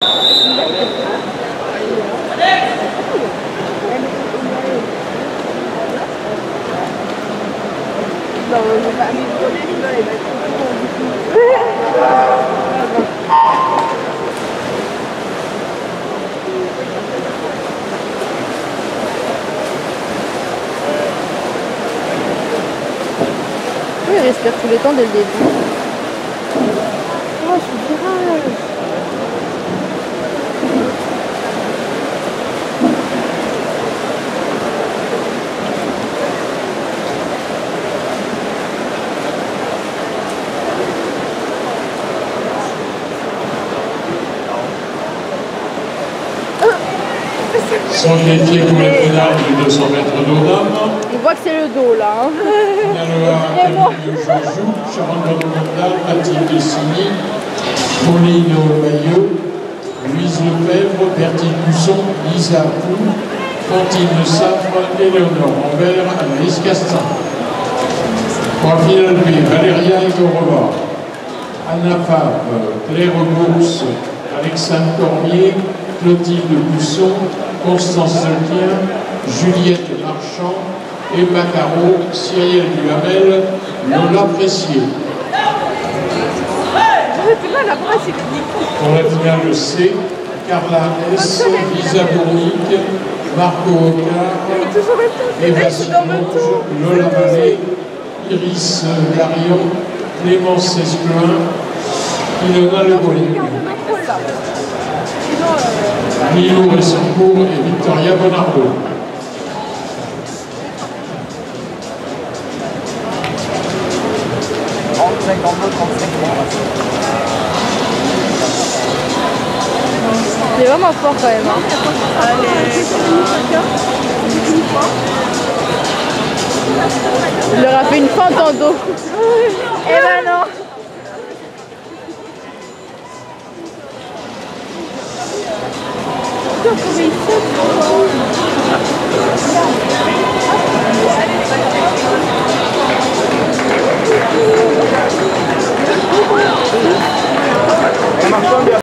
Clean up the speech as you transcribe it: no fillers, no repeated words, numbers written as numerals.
Non, j'ai pas mis trop les rigoles, mais oui, il respire tout le temps dès le début. Oh, je suis virage. Sont qualifiés pour les finales du 200 mètres dos d'homme. Il voit que c'est le dos là. Hein. Naloa, Joujou, Charles Gondal, Mathilde Dessigny, Pauline Maillot, Louise Lefebvre, Bertine Busson, Lisa Poux, Fantine Safre, Éléonore Rambert, Anaïs Castin. Pour la finale B, Valéria Igorova, Anna Fabre, Claire Bourse, Alexandre Cormier, Clotilde Bousson, Constance Solquien, Juliette Marchand, Emma Caro, Cyrielle Duhamel, Lola Pressier. Pour la finale C, Carla S, Lisa Bournic, Marco Ocard, Eva Simonge, Lola Vallée, Iris Garion, Clémence Esclin, Ilona Le Boyer. Milo Ressencourt et Victoria Bonardo. C'est vraiment fort quand même. Hein. Il leur a fait une fente en dos. Et ben non. Come on, come on.